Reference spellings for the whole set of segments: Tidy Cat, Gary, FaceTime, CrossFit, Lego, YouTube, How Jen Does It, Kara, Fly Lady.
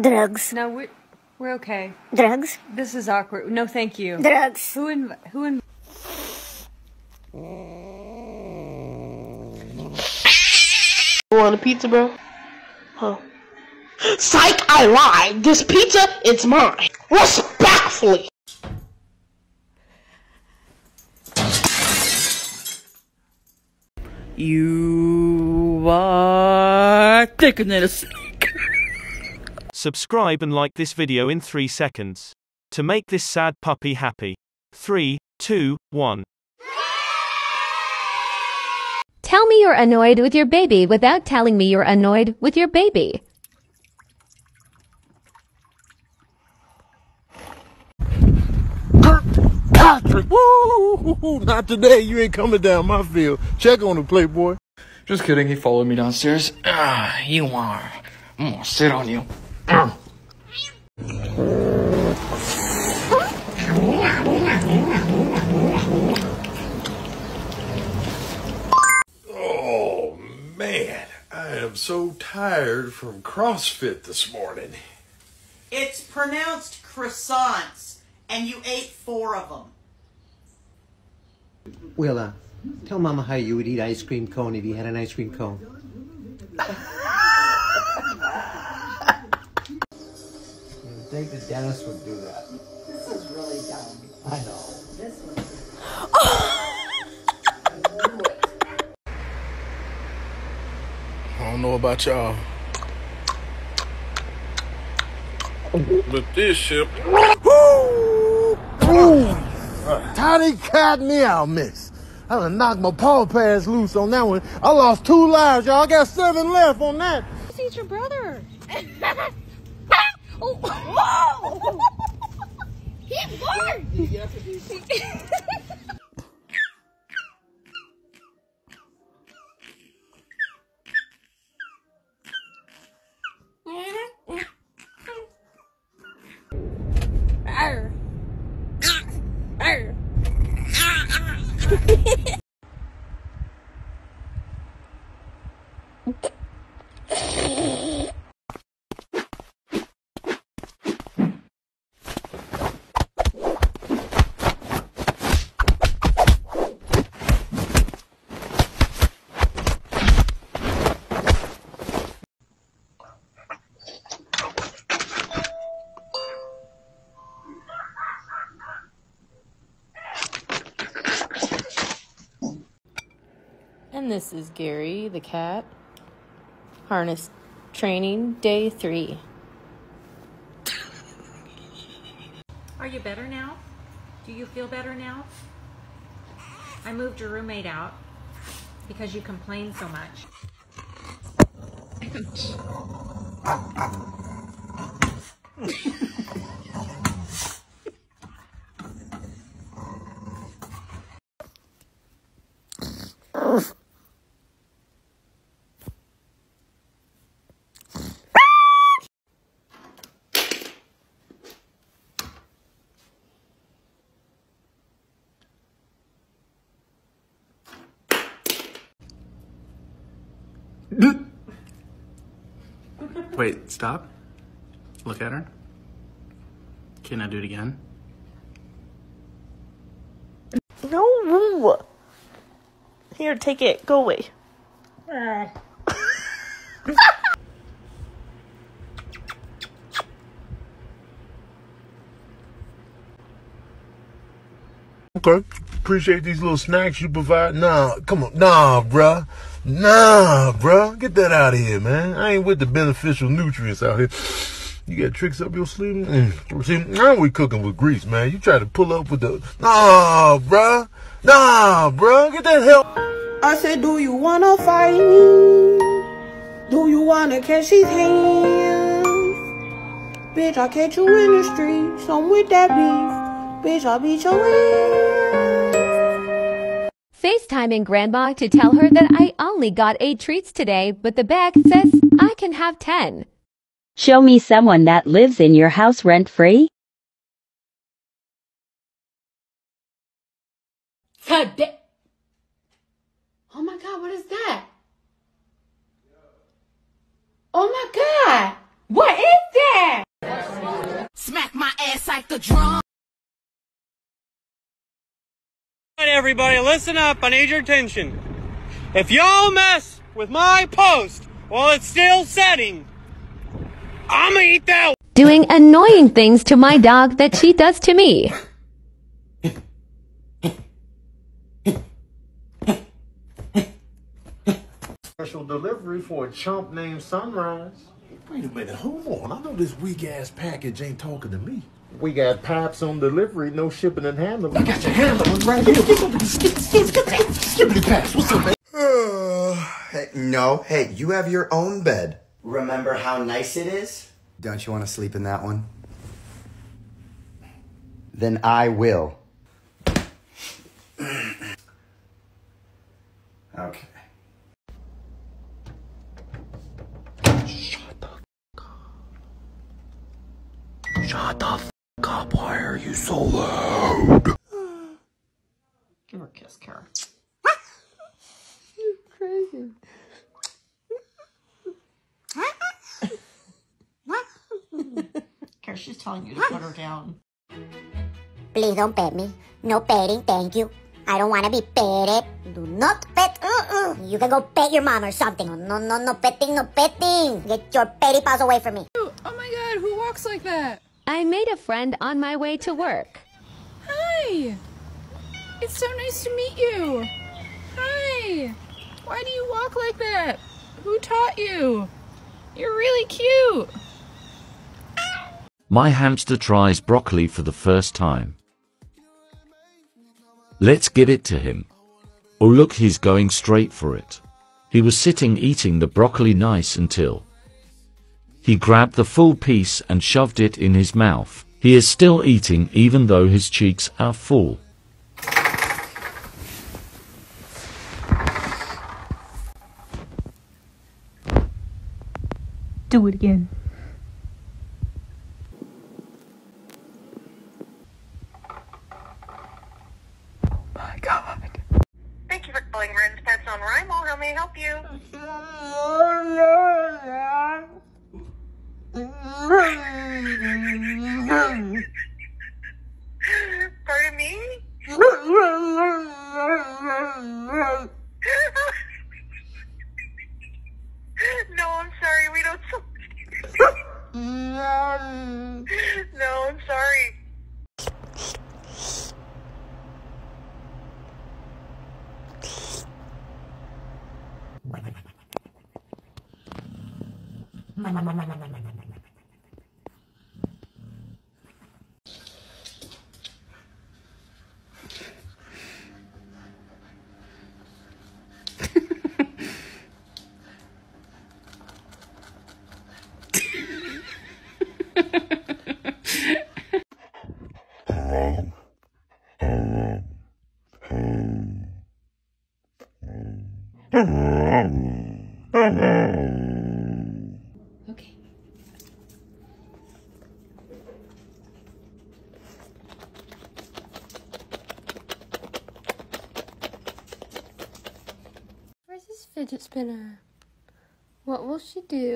Drugs. No, we're okay. Drugs? This is awkward. No, thank you. Drugs. You want a pizza, bro? Huh. Psych, I lied. This pizza, it's mine. Respectfully. You are thicker than a sneaker. Subscribe and like this video in 3 seconds. To make this sad puppy happy. 3, 2, 1. Tell me you're annoyed with your baby without telling me you're annoyed with your baby. Woo! Not today, you ain't coming down my field. Check on the playboy. Just kidding, he followed me downstairs. You are. I'm gonna sit on you. Oh man, I am so tired from CrossFit this morning. It's pronounced croissants, and you ate 4 of them. Willa, tell Mama how you would eat ice cream cone if you had an ice cream cone. I think the dentist would do that. This is really dumb. I know. This was... I knew it. I don't know about y'all, but this shit. Tidy Cat meow mix. I done knocked my paw pads loose on that one. I lost 2 lives, y'all. I got 7 left on that. He's your brother. Oh, whoa! He barked! This is Gary, the cat. Harness training, day 3. Are you better now? Do you feel better now? I moved your roommate out because you complained so much. Wait, stop. Look at her. Can I do it again? No. Here, take it. Go away. Okay. Appreciate these little snacks you provide. Nah, come on. Nah, bruh. Nah, bruh. Get that out of here, man. I ain't with the beneficial nutrients out here. You got tricks up your sleeve? See, now we cooking with grease, man. You try to pull up with the... Nah, bruh. Nah, bruh. Get that help. I said, do you want to fight me? Do you want to catch these hands? Bitch, I'll catch you in the street. Some with that beef. Bitch, I'll beat your ass. FaceTiming Grandma to tell her that I only got 8 treats today, but the bag says I can have 10. Show me someone that lives in your house rent-free. Oh my God, what is that? Oh my God, what is that? the drum. All right, everybody, listen up. I need your attention. If y'all mess with my post while it's still setting, I'ma eat that. Doing annoying things to my dog that she does to me. Special delivery for a chump named Sunrise. Wait a minute, hold on. I know this weak-ass package ain't talking to me. We got pipes on delivery, no shipping and handling. I got your handling right here. Skip the pipes. What's up, man? Hey, no, hey, you have your own bed. Remember how nice it is? Don't you want to sleep in that one? Then I will. Okay. Shut the f*** up, why are you so loud? Give her a kiss, Kara. You're crazy. Kara, she's telling you to put her down. Please don't pet me. No petting, thank you. I don't want to be petted. Do not pet. You can go pet your mom or something. No petting, no petting. Get your petty paws away from me. Oh my god, who walks like that? I made a friend on my way to work. Hi! It's so nice to meet you. Hi! Why do you walk like that? Who taught you? You're really cute. My hamster tries broccoli for the first time. Let's give it to him. Oh look, he's going straight for it. He was sitting eating the broccoli nice until he grabbed the full piece and shoved it in his mouth. He is still eating even though his cheeks are full. Do it again. Oh my god. Thank you for calling Ren's Pets on Rymo. How may I help you? Pardon me? No, I'm sorry, we don't. No, I'm sorry. Okay. Where's this fidget spinner? What will she do?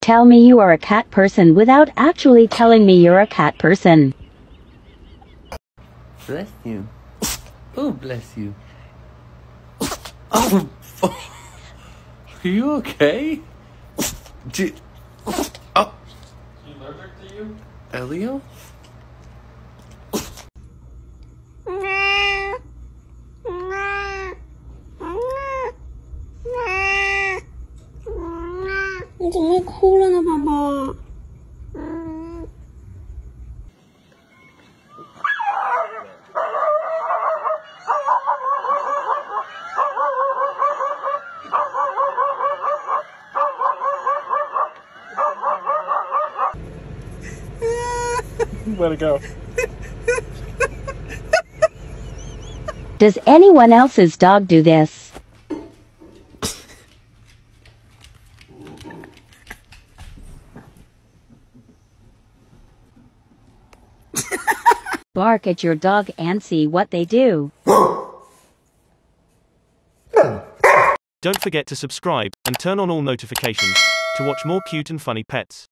Tell me you are a cat person without actually telling me you're a cat person. Bless you. Oh, bless you. Oh, are you okay? Did... Oh. Is she allergic to you? Elio? Let it go. Does anyone else's dog do this? Bark at your dog and see what they do. Don't forget to subscribe and turn on all notifications. to watch more cute and funny pets.